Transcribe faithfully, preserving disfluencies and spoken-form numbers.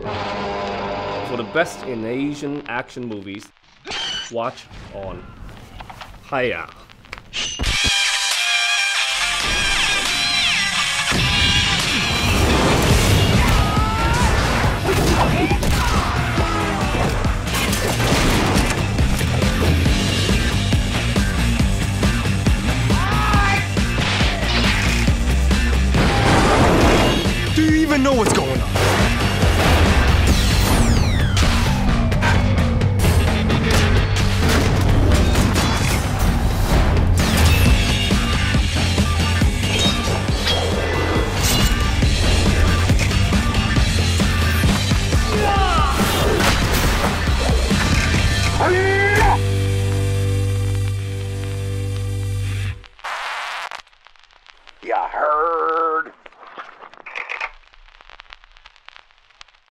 For the best in Asian action movies, watch on Hi-YAH!